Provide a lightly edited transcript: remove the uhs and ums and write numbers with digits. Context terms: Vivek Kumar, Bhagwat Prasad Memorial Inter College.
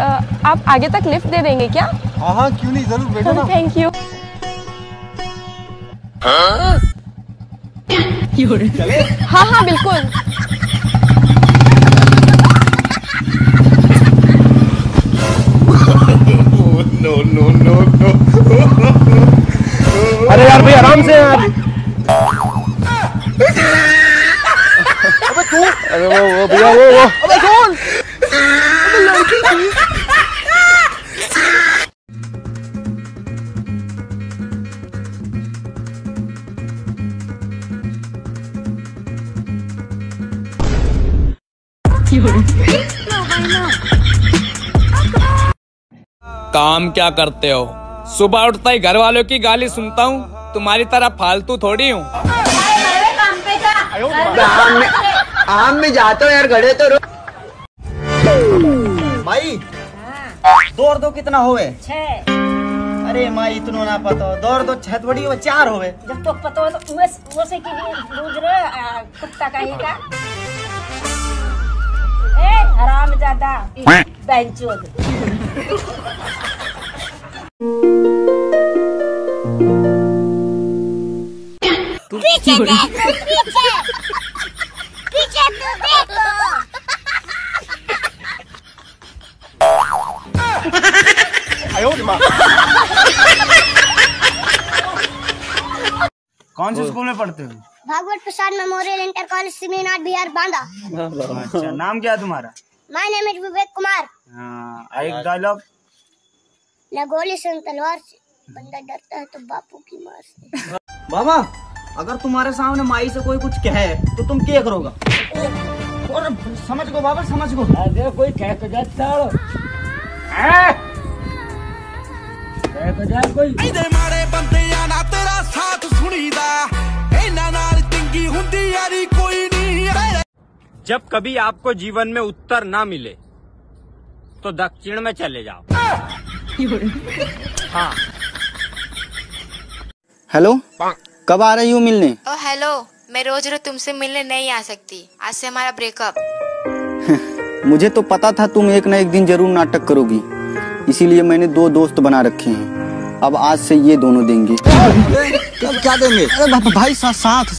आप आगे तक लिफ्ट दे देंगे क्या? हाँ हाँ क्यों नहीं, जरूर बैठो ना। Thank you. हाँ हाँ बिल्कुल। अरे यार भाई आराम से यार। अबे तू, अरे वो भैया वो अबे कौन? अबे लड़की। काम क्या करते हो? सुबह उठता ही घर वालों की गाली सुनता हूँ, तुम्हारी तरह फालतू थोड़ी हूँ। काम पे जा। आम में जाता हूँ यार, घड़े तो रो। भाई दौड़ दो कितना होवे? 6। अरे माई इतना ना पता हो, दौड़ दो 6 बड़ी हो 4 होवे। जब तो पता हो तो वो से की दूज रहे कुत्ता का ही का। ए हराम जादा बेंचोद। पीछे देखो, पीछे पीछे तू देखो। कौन से स्कूल में पढ़ते हो? Bhagwat Prasad memorial inter college seminar Bihar Banda. अच्छा, नाम क्या है तुम्हारा? My name is Vivek Kumar. एक डायलॉग। न गोली से न तलवार से, बंदा डरता है तो बापू की मार से। बाबा अगर तुम्हारे सामने माई से कोई कुछ कहे तो तुम क्या करोगा? और समझ गो बाबा, समझ गो। अगर कोई कह तो जाए ताड़ो, कह तो जाए कोई। इधर मारे बंदे या ना तेरा साथ सुनीदा, इना नाल तिंगी हुंदी यारी कोई नहीं। जब कभी आपको जीवन में उत्तर ना मिले तो दक्षिण में चले जाओ। हाँ। हेलो, कब आ रही हूँ मिलने? ओ हेलो, मैं रोज तुमसे मिलने नहीं आ सकती, आज से हमारा ब्रेकअप। मुझे तो पता था तुम एक ना एक दिन जरूर नाटक करोगी, इसीलिए मैंने 2 दोस्त बना रखे हैं। अब आज से ये दोनों देंगे। क्या देंगे? अरे भाई साथ